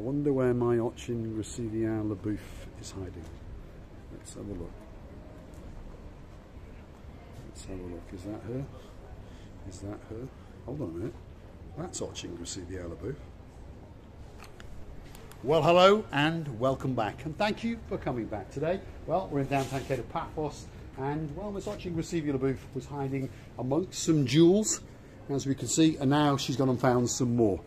I wonder where my Oching Gressivien Leboeuf is hiding. Let's have a look. Let's have a look. Is that her? Is that her? Hold on a minute. That's Oching Gressivien Leboeuf. Well, hello and welcome back, and thank you for coming back today. Well, we're in downtown Kato Paphos, and well, Miss Oching Gressivien Leboeuf was hiding amongst some jewels, as we can see, and now she's gone and found some more.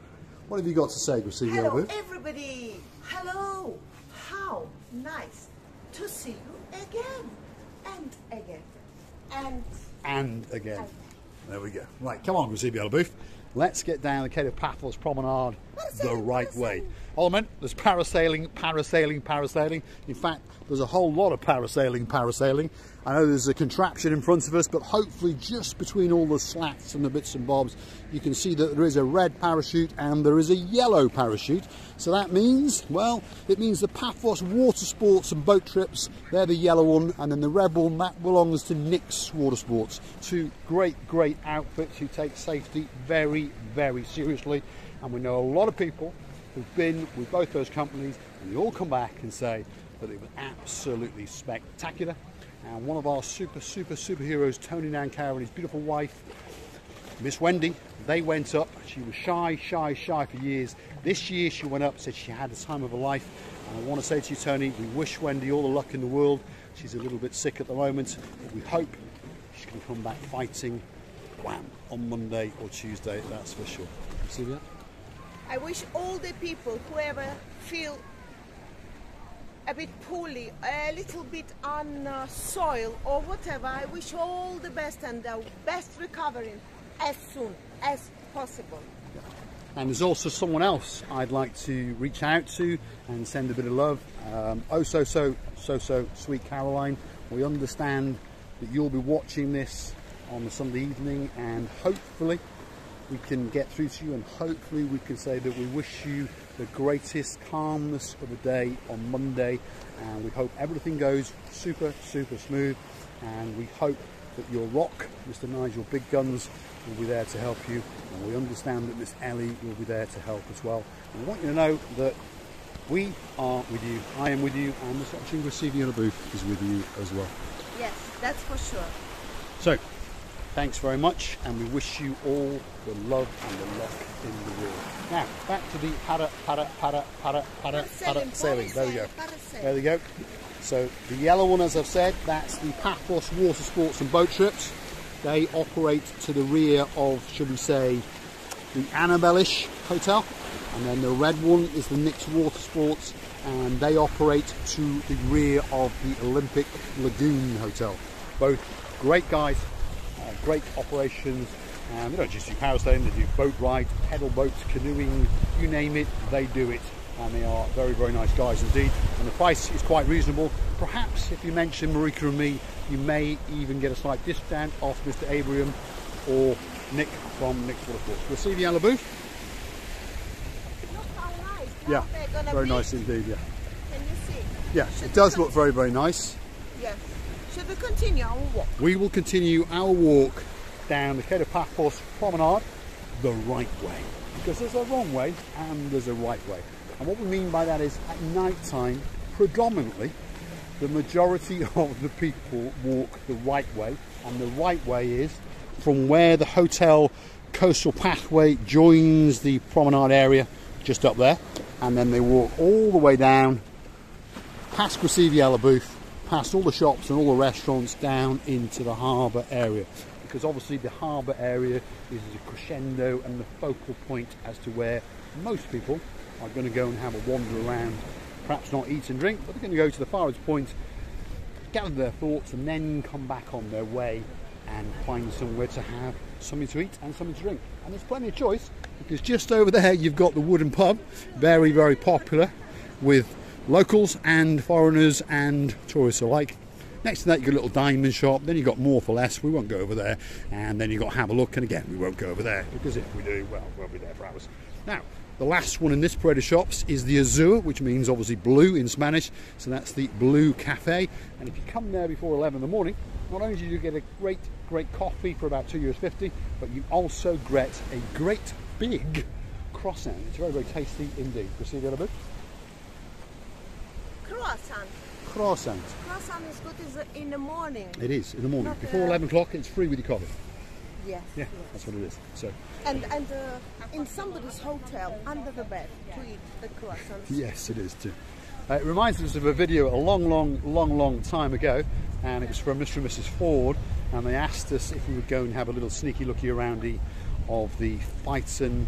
What have you got to say, Gressivien Leboeuf? Hello, everybody. Hello. How nice to see you again, and again, and again. Okay. There we go. Right, come on, Gressivien Leboeuf. Let's get down the Kato Paphos promenade the right way. Hold on, there's parasailing, parasailing, parasailing. In fact, there's a whole lot of parasailing, parasailing. I know there's a contraption in front of us, but hopefully just between all the slats and the bits and bobs, you can see that there is a red parachute and there is a yellow parachute. So that means, well, it means the Paphos Water Sports and Boat Trips, they're the yellow one, and then the red one, that belongs to Nick's Watersports. Two great, great outfits who take safety very, very seriously. And we know a lot of people who've been with both those companies, and they all come back and say that it was absolutely spectacular. And one of our superheroes, Tony Nancara, and his beautiful wife, Miss Wendy, they went up. She was shy for years. This year she went up, said she had the time of her life. And I want to say to you, Tony, we wish Wendy all the luck in the world. She's a little bit sick at the moment, but we hope she's going to come back fighting, wham, on Monday or Tuesday, that's for sure. See that? I wish all the people, whoever feel a bit poorly, a little bit on soil or whatever, I wish all the best and the best recovering as soon as possible. Yeah. And there's also someone else I'd like to reach out to and send a bit of love. So sweet Caroline, we understand that you'll be watching this on the Sunday evening, and hopefully we can get through to you, and hopefully we can say that we wish you the greatest calmness of the day on Monday, and we hope everything goes super smooth, and we hope that your rock, Mr. Nigel Big Guns, will be there to help you, and we understand that Miss Ellie will be there to help as well. And we want you to know that we are with you, I am with you, and Miss Oching Gressivien Leboeuf is with you as well. Yes, that's for sure. So thanks very much, and we wish you all the love and the luck in the world. Now, back to the parasailing. There we go. There we go. So the yellow one, as I've said, that's the Paphos Water Sports and Boat Trips. They operate to the rear of, should we say, the Annabelle-ish Hotel. And then the red one is the Nick's Watersports, and they operate to the rear of the Olympic Lagoon Hotel. Both great guys. Great operations, and they don't just do parasailing, they do boat rides, pedal boats, canoeing, you name it, they do it, and they are very nice guys indeed, and the price is quite reasonable. Perhaps if you mention Marika and me, you may even get a slight discount off Mr. Abrium or Nick from Nick's Watersports. We'll see the Leboeuf. Look how nice. Yeah, very nice indeed, yeah. Can you see? Yeah, it does look very nice. Yes. Should we continue our walk? We will continue our walk down the Kato Paphos promenade the right way, because there's a wrong way and there's a right way. And what we mean by that is, at night time, predominantly, the majority of the people walk the right way, and the right way is from where the hotel coastal pathway joins the promenade area just up there, and then they walk all the way down past Gressivien Leboeuf, past all the shops and all the restaurants, down into the harbour area, because obviously the harbour area is the crescendo and the focal point as to where most people are going to go and have a wander around, perhaps not eat and drink, but they're going to go to the farthest point, gather their thoughts, and then come back on their way and find somewhere to have something to eat and something to drink. And there's plenty of choice, because just over there you've got the Wooden Pub, very popular with locals and foreigners and tourists alike. Next to that you've got a little diamond shop, then you've got more for less, we won't go over there, and then you've got Have a Look, and again we won't go over there, because if we do, well, we'll be there for hours. Now, the last one in this parade of shops is the Azul, which means obviously blue in Spanish, so that's the Blue Cafe, and if you come there before 11 in the morning, not only do you get a great coffee for about €2.50, but you also get a great big croissant. It's very, very tasty indeed. Gracieuse Le Boeuf? Croissant. Croissant. Croissant is good in the morning. It is, in the morning. Not before 11 o'clock, it's free with your coffee. Yes. Yeah, yes. That's what it is. So. And in somebody's hotel, under the bed, to eat the croissants. Yes, it is too. It reminds us of a video a long time ago, and it was from Mr. and Mrs. Ford, and they asked us if we would go and have a little sneaky looky aroundy of the Fyton,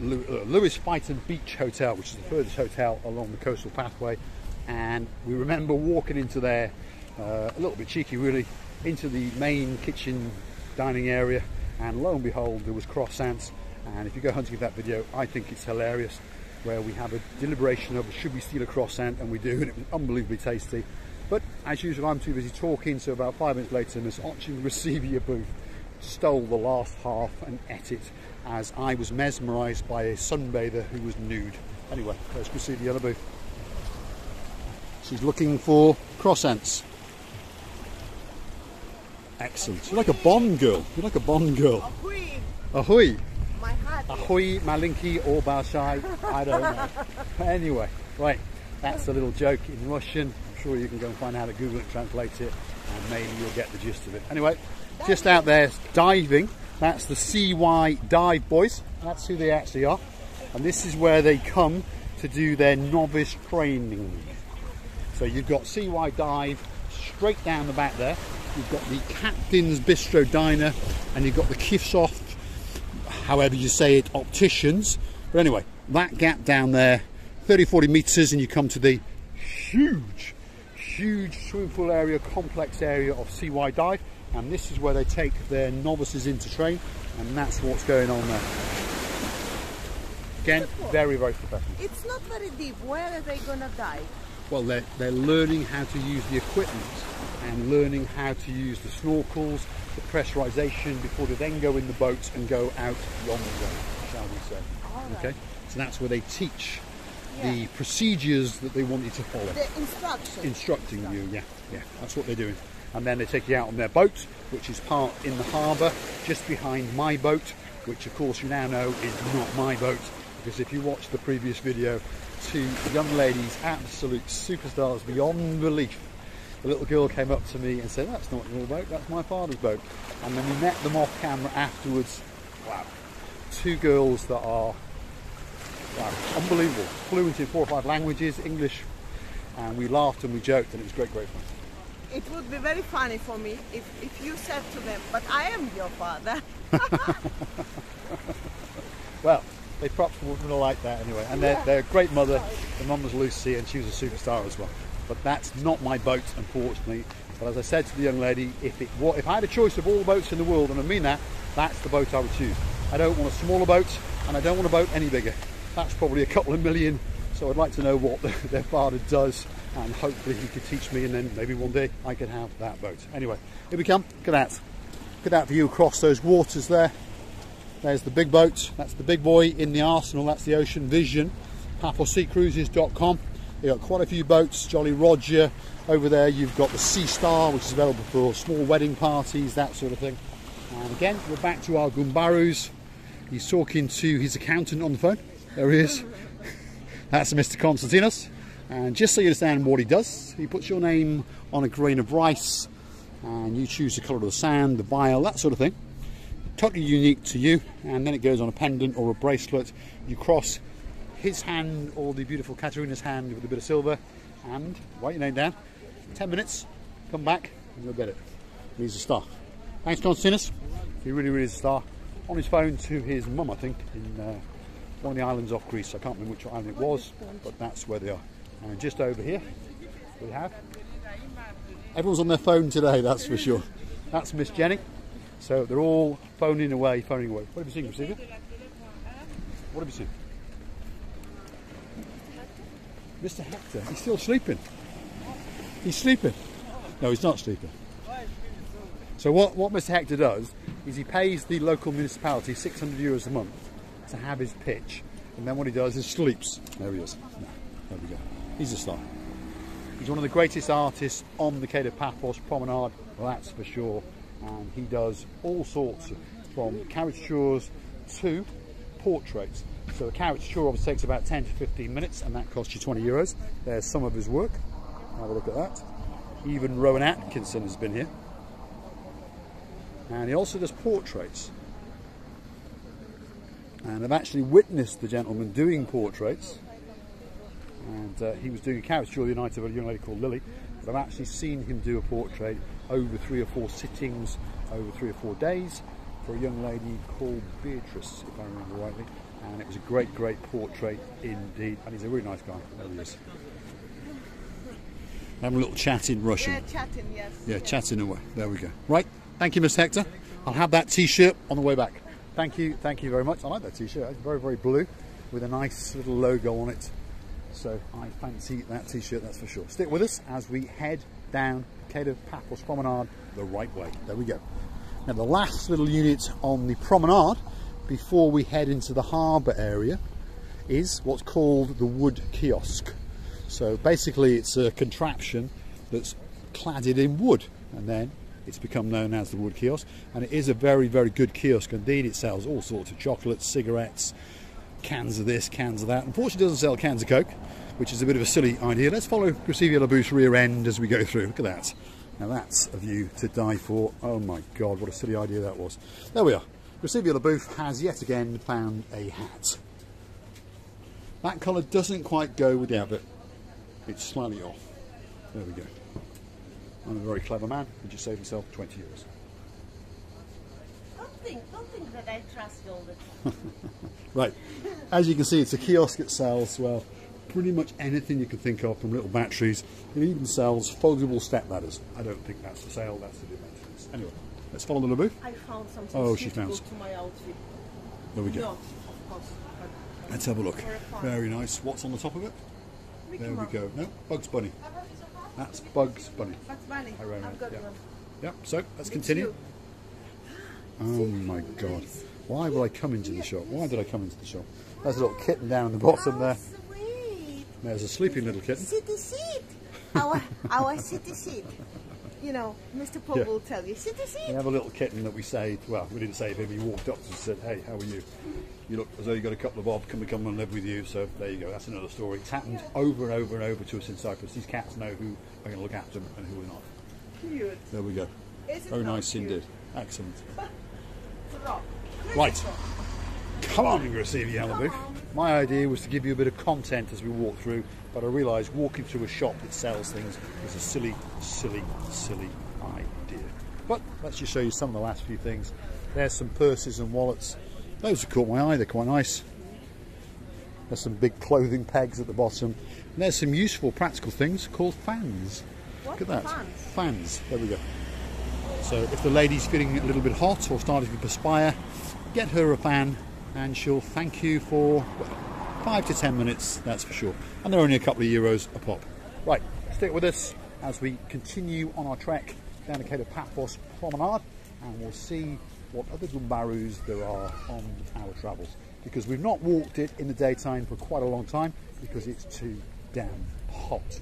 Lewis Fyton Beach Hotel, which is the furthest hotel along the coastal pathway. And we remember walking into there, a little bit cheeky really, into the main kitchen dining area, and lo and behold there was croissants. And if you go hunting for that video, I think it's hilarious, where we have a deliberation of should we steal a croissant, and we do, and it was unbelievably tasty. But as usual, I'm too busy talking, so about 5 minutes later Miss Oching Gressivien Leboeuf stole the last half and ate it, as I was mesmerised by a sunbather who was nude. Anyway, there's Gressivien Leboeuf. She's looking for croissants. Excellent. You're like a Bond girl. You're like a Bond girl. Ahoy. Ahoy. My heart. Ahoy, Malinki, or Barshai. I don't know. Anyway, right. That's a little joke in Russian. I'm sure you can go and find out how to Google it, translate it, and maybe you'll get the gist of it. Anyway, just out there diving. That's the CY Dive boys. That's who they actually are. And this is where they come to do their novice training. So you've got CY Dive straight down the back there. You've got the Captain's Bistro Diner, and you've got the Kifsoft, however you say it, opticians. But anyway, that gap down there, 30-40 metres, and you come to the huge swimming pool area, complex area of CY Dive. And this is where they take their novices into train, and that's what's going on there. Again, very, very professional. It's not very deep. Where are they going to dive? Well, they're learning how to use the equipment and learning how to use the snorkels, the pressurization, before they then go in the boat and go out yonder, shall we say. Right. Okay, so that's where they teach the procedures that they want you to follow. The instructions. Instructing you, yeah, that's what they're doing. And then they take you out on their boat, which is parked in the harbour, just behind my boat, which of course you now know is not my boat, because if you watched the previous video, two young ladies, absolute superstars beyond belief. The little girl came up to me and said, "That's not your boat, that's my father's boat." And then we met them off camera afterwards. Wow. Two girls that are unbelievable. Fluent in 4 or 5 languages, English. And we laughed and we joked, and it was great, great fun. It would be very funny for me if you said to them, "But I am your father." Well, they perhaps wouldn't have liked that anyway. And they're a great mother. The mum was Lucy, and she was a superstar as well. But that's not my boat, unfortunately. But as I said to the young lady, if I had a choice of all the boats in the world, and I mean that, that's the boat I would choose. I don't want a smaller boat, and I don't want a boat any bigger. That's probably a couple of million. So I'd like to know what their father does, and hopefully he could teach me, and then maybe one day I could have that boat. Anyway, here we come. Look at that. Look at that view across those waters there. There's the big boat, that's the big boy in the arsenal, that's the Ocean Vision. PafoSeaCruises.com. You've got quite a few boats, Jolly Roger over there, you've got the Sea Star, which is available for small wedding parties, that sort of thing. And again, we're back to our Gumbarus. He's talking to his accountant on the phone. There he is. That's Mr. Constantinos. And just so you understand what he does, he puts your name on a grain of rice, and you choose the colour of the sand, the vial, that sort of thing. Totally unique to you, and then it goes on a pendant or a bracelet. You cross his hand or the beautiful Katerina's hand with a bit of silver, and write your name down. 10 minutes, come back, and you'll get it. He's a star. Thanks, Constantinos. He really, really is a star. On his phone to his mum, I think, in one of the islands off Greece. I can't remember which island it was, but that's where they are. And just over here, we have... Everyone's on their phone today, that's for sure. That's Miss Jenny. So they're all phoning away. What have you seen, Gracieuse? What have you seen? Mr. Hector, he's still sleeping. He's sleeping. No, he's not sleeping. So what Mr. Hector does is he pays the local municipality €600 a month to have his pitch. And then what he does is sleeps. There he is. No, there we go. He's a star. He's one of the greatest artists on the Kato Paphos promenade. Well, that's for sure. And he does all sorts, from caricatures to portraits. So the carriage tour obviously takes about 10 to 15 minutes and that costs you 20 euros. There's some of his work. Have a look at that. Even Rowan Atkinson has been here. And he also does portraits. And I've actually witnessed the gentleman doing portraits. And he was doing a carriage tour the night of a young lady called Lily. But I've actually seen him do a portrait over 3 or 4 sittings, over 3 or 4 days, for a young lady called Beatrice, if I remember rightly. And it was a great, great portrait indeed. And he's a really nice guy. There he is. Have a little chat in Russian. Yeah, chatting, yes. Yeah, yes. Chatting away. There we go. Right. Thank you, Miss Hector. I'll have that T-shirt on the way back. Thank you very much. I like that T-shirt. It's very, very blue with a nice little logo on it. So I fancy that T-shirt, that's for sure. Stick with us as we head down Kato Paphos Promenade the right way. There we go. Now the last little unit on the promenade before we head into the harbour area is what's called the wood kiosk. So basically it's a contraption that's cladded in wood, and then it's become known as the wood kiosk. And it is a very, very good kiosk indeed. It sells all sorts of chocolates, cigarettes, cans of this, cans of that. Unfortunately it doesn't sell cans of Coke, which is a bit of a silly idea. Let's follow Gracieuse Le Boeuf's rear end as we go through. Look at that. Now that's a view to die for. Oh my God, what a silly idea that was. There we are. Gracieuse Le Boeuf has yet again found a hat. That colour doesn't quite go with the outfit. It's slightly off. There we go. I'm a very clever man who just saved himself 20 euros. Don't think that I trust you all the time. Right, as you can see, it's a kiosk that sells, well, pretty much anything you can think of, from little batteries. It even sells foldable step ladders. I don't think that's for sale, that's the maintenance. Anyway, let's follow the booth. I found something. Oh, she found something. To my outfit. There we go. No, of course. Let's have a look. Very nice. What's on the top of it? Mickey there Mouse. We go. No, Bugs Bunny. That's Bugs Bunny. Bugs Bunny. I've got one. Yep, so let's continue. Oh my God. Why would I come into the shop? Why did I come into the shop? There's a little kitten down in the bottom there. Sweet. There's a sleeping little kitten. City seat. Our city seat. You know, Mr. Pope will tell you, city seat. We have a little kitten that we saved. Well, we didn't save him. He walked up and said, hey, how are you? You look as though you've got a couple of bob. Can we come and live with you? So there you go. That's another story. It's happened over and over and over to us in Cyprus. These cats know who are going to look after them and who are not. Cute. There we go. Very nice indeed. Excellent. Right, come on Gracieuse Le Boeuf. My idea was to give you a bit of content as we walk through, but I realised walking through a shop that sells things is a silly, silly, silly idea. But let's just show you some of the last few things. There's some purses and wallets. Those have caught my eye, they're quite nice. There's some big clothing pegs at the bottom. And there's some useful practical things called fans. What? Look at that. Fans. There we go. So if the lady's feeling a little bit hot or starting to perspire, get her a fan and she'll thank you for 5 to 10 minutes, that's for sure. And they're only a couple of euros a pop. Right, stick with us as we continue on our trek down the Kato Paphos Promenade, and we'll see what other gumbarus there are on our travels. Because we've not walked it in the daytime for quite a long time because it's too damn hot.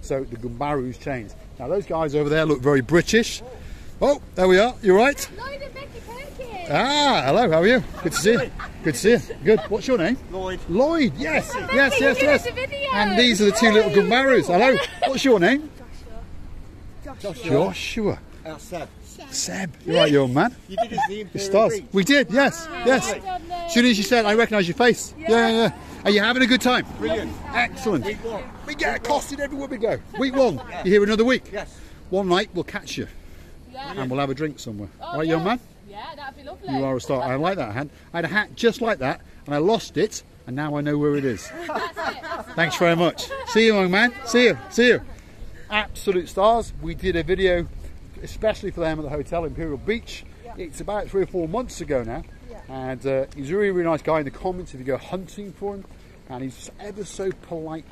So the gumbarus change. Now those guys over there look very British. Oh, there we are. You right? Loyd and Beckie. Ah, hello. How are you? Good to see you. Good to see you. Good. What's your name? Loyd. Loyd. Yes. Oh, yes. And these are the two little gumbarus. Hello. What's your name? Joshua. Seb. You're right, you're a man. You did his name. It stars. We did. Yes. Wow. Yes. As soon as you said, I recognise your face. Yeah. Are you having a good time? Brilliant. Excellent. Week one. We get accosted everywhere we go. Week one. Yeah. You're here another week. Yes. One night we'll catch you. Yeah. And we'll have a drink somewhere. Oh, right, young man? Yeah, that'd be lovely. You are a star. I like that hat. I had a hat just like that, and I lost it, and now I know where it is. That's Thanks very much. See you, young man. See you. Absolute stars. We did a video, especially for them at the hotel, Imperial Beach. Yeah. It's about 3 or 4 months ago now, and he's a really, really nice guy. In the comments, if you go hunting for him, and he's ever so polite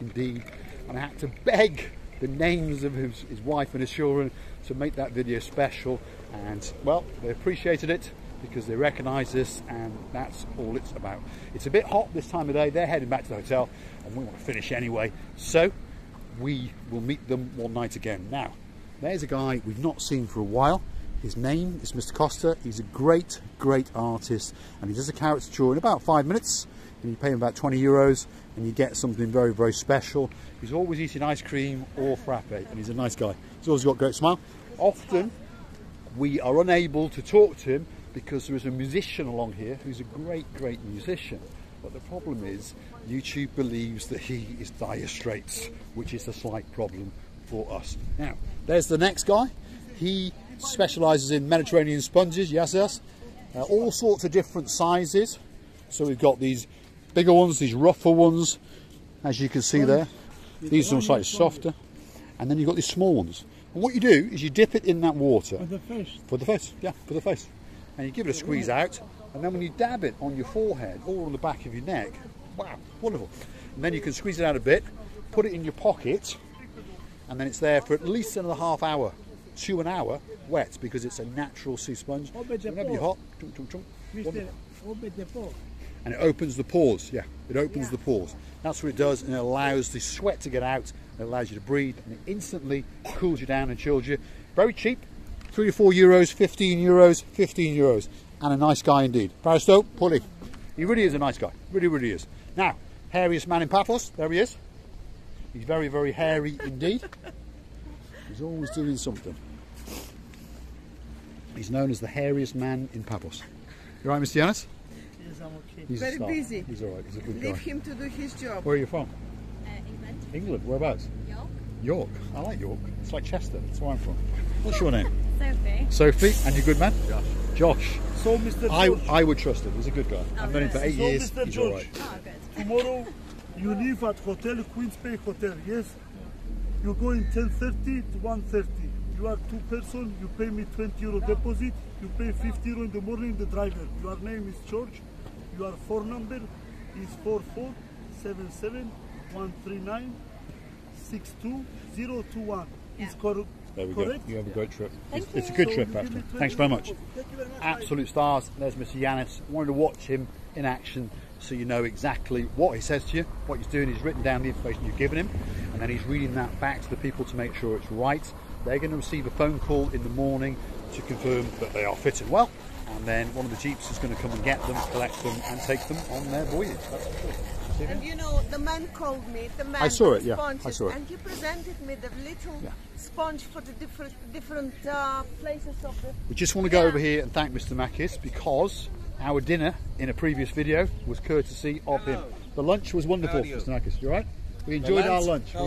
indeed. And I had to beg the names of his wife and his children to make that video special, and well, they appreciated it because they recognise this, and that's all it's about. It's a bit hot this time of day. They're heading back to the hotel and we want to finish anyway, so we will meet them one night again. Now there's a guy we've not seen for a while. His name is Mr. Costa. He's a great, great artist, and he does a caricature in about 5 minutes, and you pay him about 20 euros and you get something very, very special. He's always eating ice cream or frappe, and he's a nice guy. He's always got a great smile. Often we are unable to talk to him because there is a musician along here who's a great, great musician. But the problem is YouTube believes that he is Dire Straits, which is a slight problem for us. Now, there's the next guy. He specialises in Mediterranean sponges, yes. All sorts of different sizes. So we've got these bigger ones, these rougher ones, as you can see there. These are slightly softer. And then you've got these small ones. And what you do is you dip it in that water. For the face. For the face, yeah, for the face. And you give it a squeeze out. And then when you dab it on your forehead or on the back of your neck, wow, wonderful. And then you can squeeze it out a bit, put it in your pocket, and then it's there for at least another half hour to an hour wet, because it's a natural sea sponge. Whenever you're hot, chunk, chunk, chunk. And it opens the pores, yeah, it opens the pores. That's what it does, and it allows the sweat to get out, it allows you to breathe, and it instantly cools you down and chills you. Very cheap, 3 or 4 euros, 15 euros, 15 euros. And a nice guy indeed. Parasto, Paulie. He really is a nice guy. Really, really is. Now, hairiest man in Paphos. There he is. He's very, very hairy indeed. He's always doing something. He's known as the hairiest man in Paphos. You all right, Mr. Yiannis? Yes, I'm okay. He's very busy. He's all right. He's a good guy. Leave him to do his job. Where are you from? England. England. Whereabouts? York. York. I like York. It's like Chester. That's where I'm from. What's your name? Sophie. Sophie. And your good man? Josh. Josh. So Mr. I would trust him. He's a good guy. I've known him for 8 years. Mr. He's all right. Oh, good. Tomorrow you leave at hotel Queens Bay Hotel. Yes. You go in 10:30 to 1:30. You are two person. You pay me 20 euro deposit. You pay 50 euro in the morning. The driver. Your name is George. Your phone number is 4477 139 62021. It's correct. There we go. You have a great trip. It's a good trip, actually. Thanks very much. Absolute stars. There's Mr. Yiannis. I wanted to watch him in action so you know exactly what he says to you. What he's doing, he's written down the information you've given him, and then he's reading that back to the people to make sure it's right. They're going to receive a phone call in the morning to confirm that they are fit and well, and then one of the jeeps is going to come and get them, collect them, and take them on their voyage. That's for sure. And you know, the man called me, the man sponges, I saw it. And he presented me the little sponge for the different places of the... We just want to go over here and thank Mr. Makis, because our dinner in a previous video was courtesy of him. The lunch was wonderful, Mr. Makis, you alright? We enjoyed our lunch, It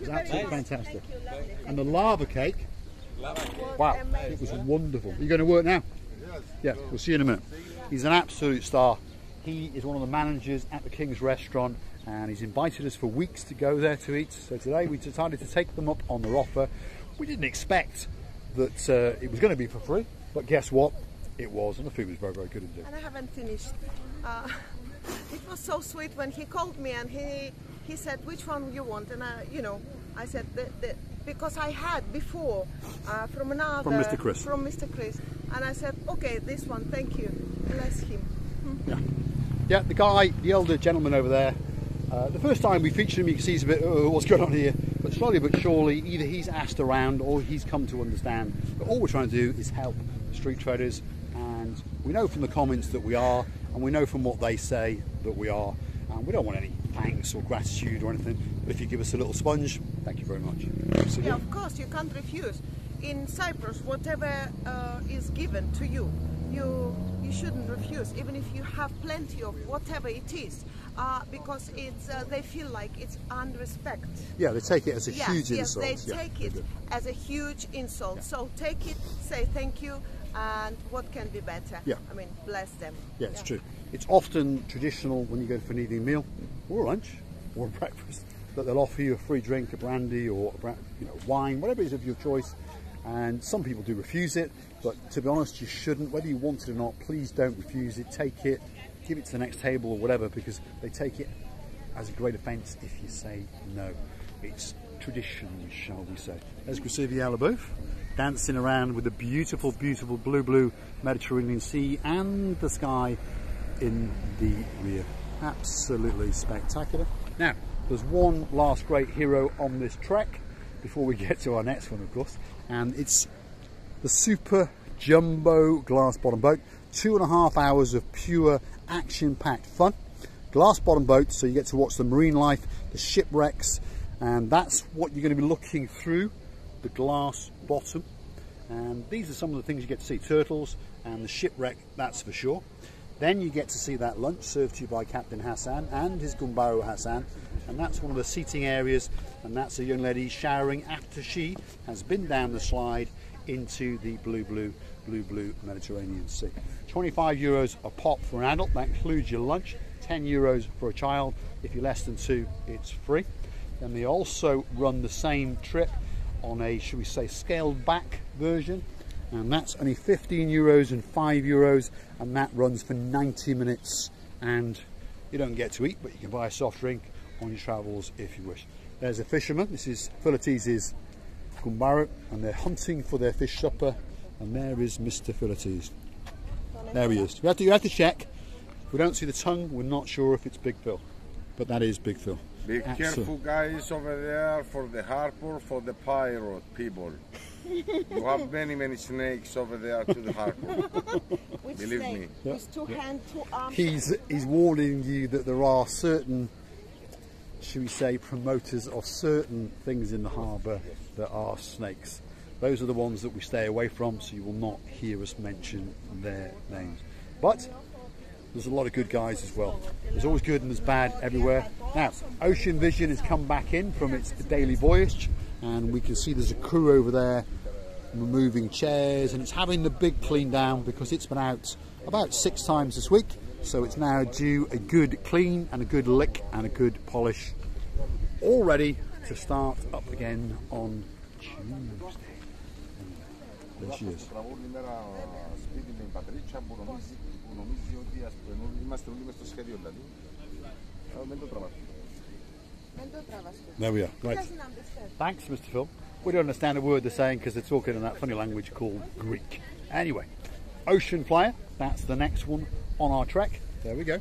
was absolutely fantastic. And the lava cake, wow, it was wonderful. Are you going to work now? Yes. Yeah, we'll see you in a minute. He's an absolute star. He is one of the managers at the King's Restaurant, and he's invited us for weeks to go there to eat. So today we decided to take them up on their offer. We didn't expect that it was going to be for free, but guess what? It was, and the food was very, very good indeed. And I haven't finished. It was so sweet when he called me and he said, which one you want? And I, you know, I said, because I had before from another... From Mr. Chris. From Mr. Chris. And I said, okay, this one, thank you. Bless him. Hmm? Yeah. Yeah, the guy, the elder gentleman over there, the first time we featured him, you can see he's a bit, oh, what's going on here? But slowly but surely, either he's asked around or he's come to understand. But all we're trying to do is help street traders, and we know from the comments that we are, and we know from what they say that we are. And we don't want any thanks or gratitude or anything, but if you give us a little sponge, thank you very much. Absolutely. Yeah, of course, you can't refuse. In Cyprus, whatever is given to you, you shouldn't refuse, even if you have plenty of whatever it is, because it's they feel like it's unrespect. Yeah, they take it as a huge insult. Yes, they take it as a huge insult. Yeah. So take it, say thank you, and what can be better? Yeah. I mean, bless them. Yeah, it's true. It's often traditional when you go for an evening meal, or lunch, or breakfast, that they'll offer you a free drink, a brandy, or you know, wine, whatever it is of your choice. And some people do refuse it, but to be honest, you shouldn't. Whether you want it or not, please don't refuse it. Take it, give it to the next table or whatever, because they take it as a great offence if you say no. It's tradition, shall we say. There's Gracieuse Le Boeuf dancing around with the beautiful, beautiful blue, blue Mediterranean Sea and the sky in the rear. Absolutely spectacular. Now, there's one last great hero on this trek before we get to our next one, of course, and it's the super jumbo glass bottom boat. 2.5 hours of pure action-packed fun. Glass bottom boats, so you get to watch the marine life, the shipwrecks, and that's what you're going to be looking through, the glass bottom. And these are some of the things you get to see, turtles and the shipwreck, that's for sure. Then you get to see that lunch served to you by Captain Hassan and his Gumbaro Hassan, and that's one of the seating areas, and that's a young lady showering after she has been down the slide into the blue Mediterranean Sea. €25 a pop for an adult, that includes your lunch. €10 for a child, if you're less than two it's free. Then they also run the same trip on a, should we say, scaled back version, and that's only €15 and €5, and that runs for 90 minutes, and you don't get to eat, but you can buy a soft drink on your travels if you wish. There's a fisherman, this is Philates' Gumbaro, and they're hunting for their fish supper, and there is Mr. Philates. There he is. You have to check. If we don't see the tongue, we're not sure if it's Big Phil, but that is Big Phil. Be careful, guys, over there for the harbour, for the pirate people. You have many snakes over there to the harbour. Believe snake? Me. Yeah. With two hands, two arms. He's warning you that there are certain, should we say, promoters of certain things in the harbour that are snakes. Those are the ones that we stay away from, so you will not hear us mention their names. But there's a lot of good guys as well. There's always good and there's bad everywhere. Now, Ocean Vision has come back in from its daily voyage, and we can see there's a crew over there removing chairs, and it's having the big clean down because it's been out about 6 times this week, so it's now due a good clean and a good lick and a good polish, all ready to start up again on Tuesday. There she is. There we are. Right. Thanks, Mr. Phil. We don't understand a word they're saying because they're talking in that funny language called Greek. Anyway, Ocean Flyer, that's the next one on our trek. There we go.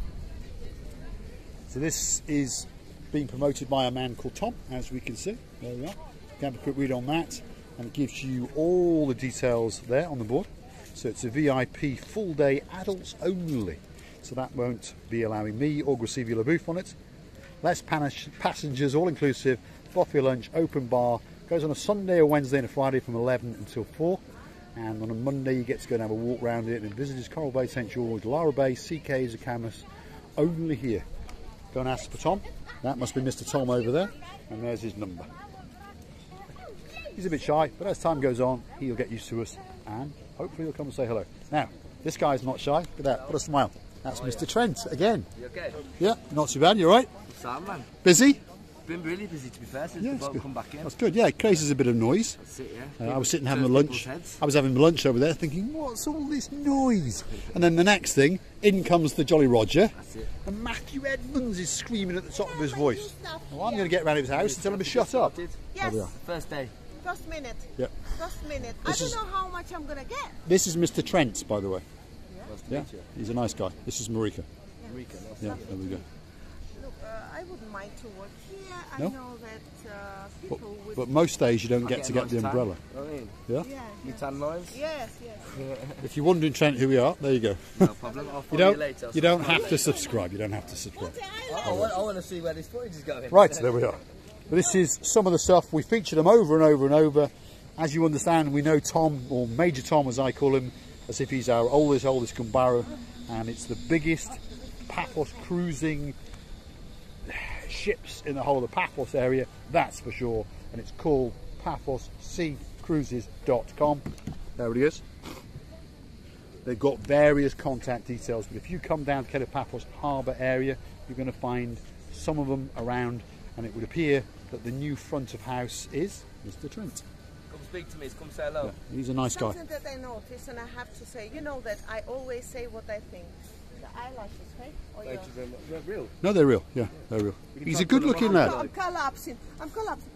So this is being promoted by a man called Tom, as we can see. There we are. You can have a quick read on that, and it gives you all the details there on the board. So it's a VIP full day, adults only. So that won't be allowing me or Gressivien Leboeuf on it. Less passengers, all inclusive, buffet lunch, open bar. Goes on a Sunday or Wednesday and a Friday from 11 until 4. And on a Monday you get to go and have a walk around it and visitors Coral Bay, St. George, Lara Bay, CK's, Akamas, only here. Go and ask for Tom. That must be Mr. Tom over there. And there's his number. He's a bit shy, but as time goes on, he'll get used to us and hopefully he'll come and say hello. Now, this guy's not shy. Look at that, what a smile. That's Mr. Trent again. You okay? Yeah, not too bad, you alright? Sound man. Busy? Been really busy to be fair since the boat come back in. That's good, yeah, it causes a bit of noise. That's it, yeah. I was sitting having my lunch. I was having my lunch over there thinking, what's all this noise? And then the next thing, in comes the Jolly Roger. That's it. And Matthew Edmonds is screaming at the top of his voice. Well, I'm going to get round his house and tell him to shut up. Yes. First day. First minute. Yep. First minute. I don't know how much I'm going to get. This is Mr. Trent, by the way. Yeah. Nice to meet you. He's a nice guy. This is Marika. Yeah. Marika. Yeah, there we go. Look, I wouldn't mind to work here. No? I know that people would... But most days you don't get to get the umbrella. I mean, yeah? You tan lives? Yes. If you're wondering, Trent, who we are, there you go. No problem. I'll follow you later. You don't have to subscribe. You don't have to subscribe. I want to see where this footage is going. Right, there we are. But this is some of the stuff. We featured them over and over and over. As you understand, we know Tom, or Major Tom as I call him, as if he's our oldest Gumbaro, and it's the biggest Paphos cruising ships in the whole of the Paphos area, that's for sure, and it's called PafoSeaCruises.com. There it is. They've got various contact details, but if you come down to Kato Paphos harbour area, you're going to find some of them around, and it would appear that the new front of house is Mr. Trent. Come speak to me, come say hello. Yeah, he's a nice guy. Something that I noticed, and I have to say, you know that I always say what I think. The eyelashes, right? Or they're real? No, they're real. Yeah, they're real. He's a good-looking lad. I'm collapsing. I'm collapsing.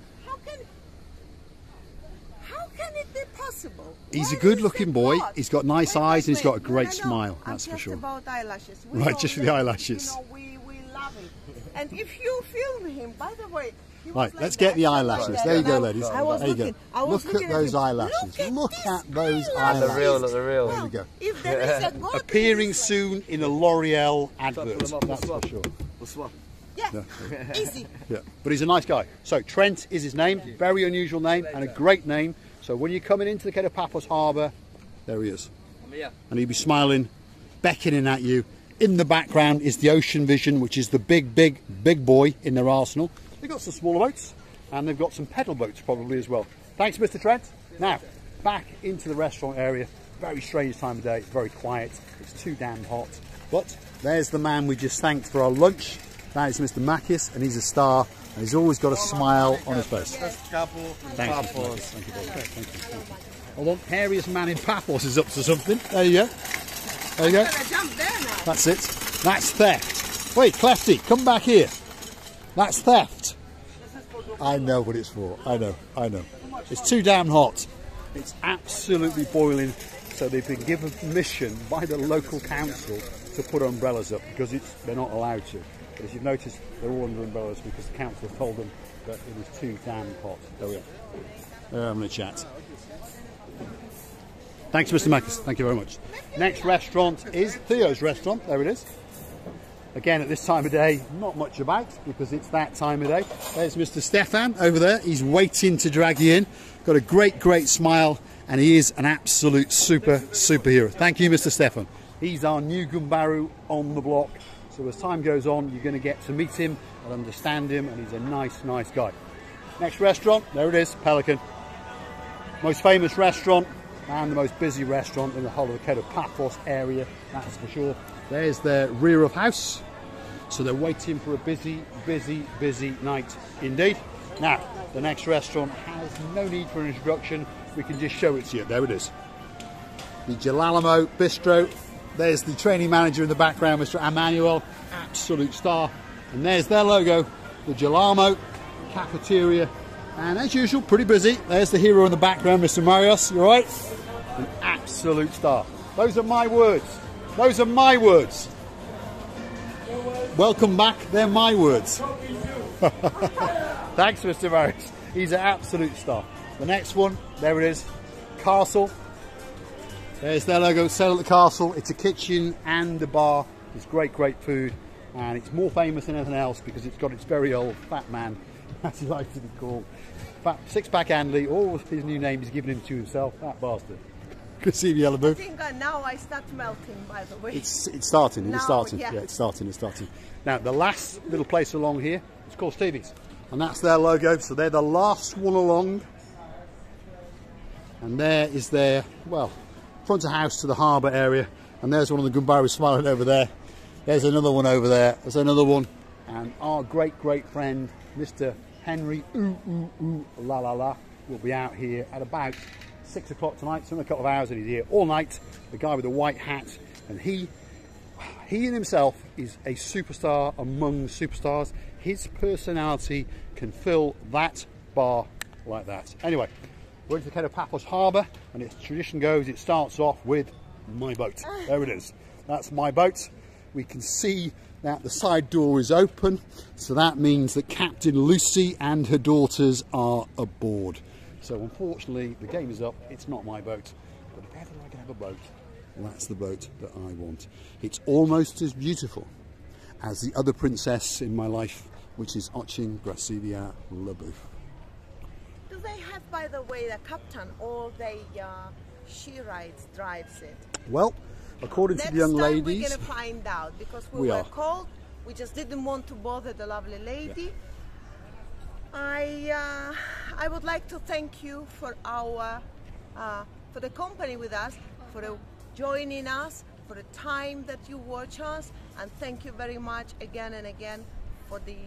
How can it be possible? He's a good-looking boy. He's got nice eyes and he's got a great smile. That's for sure. About eyelashes. Right, just for the eyelashes. You know, we love it. And if you film him, by the way, Right, let's get the eyelashes. There you go, ladies. There you go. Look at those eyelashes. Look at those eyelashes. The real. There you go. If there is a God, appearing soon in a L'Oreal advert. That's for sure. We'll swap. Yeah. No. Easy. Yeah. But he's a nice guy. So Trent is his name. Very unusual name and a great name. So when you're coming into the Kato Paphos harbour, there he is. Yeah. And he'll be smiling, beckoning at you. In the background is the Ocean Vision, which is the big boy in their arsenal. They've got some smaller boats and they've got some pedal boats probably as well. Thanks, Mr. Trent. Now, back into the restaurant area. Very strange time of day, very quiet. It's too damn hot. But there's the man we just thanked for our lunch. That is Mr. Makis, and he's a star, and he's always got a smile on his face. Thank you, Mr. Makis. Thank you, Bob. Thank you. Hold on, hairiest man in Paphos is up to something. There you go. There you go. That's it. That's theft. Wait, Clefty, come back here. That's theft. I know what it's for. I know. It's too damn hot. It's absolutely boiling. So they've been given permission by the local council to put umbrellas up because they're not allowed to. But as you've noticed, they're all under umbrellas because the council told them that it was too damn hot. There we are. They're having a chat. Thanks, Mr. Makis. Thank you very much. Next restaurant is Theo's restaurant. There it is. Again, at this time of day, not much about because it's that time of day. There's Mr. Stefan over there. He's waiting to drag you in. Got a great smile, and he is an absolute superhero. Thank you, Mr. Stefan. He's our new Gumbaru on the block. So as time goes on, you're going to get to meet him and understand him, and he's a nice guy. Next restaurant, there it is, Pelican. Most famous restaurant and the most busy restaurant in the whole of the Kato Paphos area, that's for sure. There's their rear of house, so they're waiting for a busy night indeed. Now, the next restaurant has no need for an introduction, we can just show it to you. There it is. The Gelalamo Bistro, there's the training manager in the background, Mr. Emmanuel, absolute star. And there's their logo, the Gelalamo Cafeteria. And as usual, pretty busy. There's the hero in the background, Mr. Marios, you all right? An absolute star. Those are my words. Those are my words. Welcome back, they're my words. Thanks, Mr. Marios. He's an absolute star. The next one, there it is, Castle. There's their logo, Sail at the Castle. It's a kitchen and a bar. It's great food. And it's more famous than anything else because it's got its very old fat man, as he likes to be called. Six-pack Andy, all his new name he's given him to himself, that bastard. Gressivien Leboeuf. I think now I start melting, by the way. It's starting. Yeah. It's starting. Now, the last little place along here is called Stevie's. And that's their logo, so they're the last one along. And there is their, well, front of house to the harbour area. And there's one of the Gumbaru smiling over there. There's another one over there. There's another one. And our great friend, Mr. Henry Ooh La La La will be out here at about 6 o'clock tonight, so in a couple of hours, and he's here all night. The guy with the white hat, and he in himself is a superstar among superstars. His personality can fill that bar like that. Anyway, we're into the Kato Paphos harbour, and as tradition goes, it starts off with my boat. There it is. That's my boat. We can see that the side door is open, so that means that Captain Lucy and her daughters are aboard. So unfortunately, the game is up. It's not my boat, but if ever I can have a boat, well, that's the boat that I want. It's almost as beautiful as the other princess in my life, which is Oching Gressivien Leboeuf. Do they have, by the way, the captain, or she drives it? Well, according to the young ladies, we're going to find out because we were called. We just didn't want to bother the lovely lady. Yeah. I would like to thank you for our for the company with us, for joining us, for the time that you watch us, and thank you very much again and again for the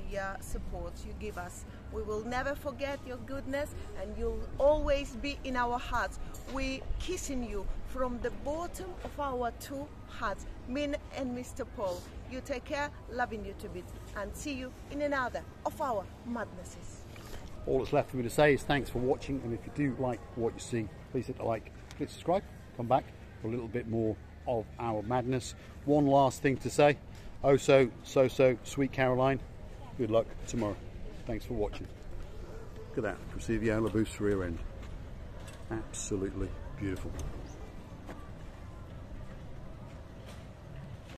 support you give us. We will never forget your goodness, and you'll always be in our hearts. We're kissing you from the bottom of our two hearts, Min and Mr. Paul. You take care, loving you to bits, and see you in another of our madnesses. All that's left for me to say is thanks for watching, and if you do like what you see, please hit the like, click subscribe, come back for a little bit more of our madness. One last thing to say, oh so sweet Caroline, good luck tomorrow. Thanks for watching. Look at that, Gressivien Leboeuf's rear end. Absolutely beautiful.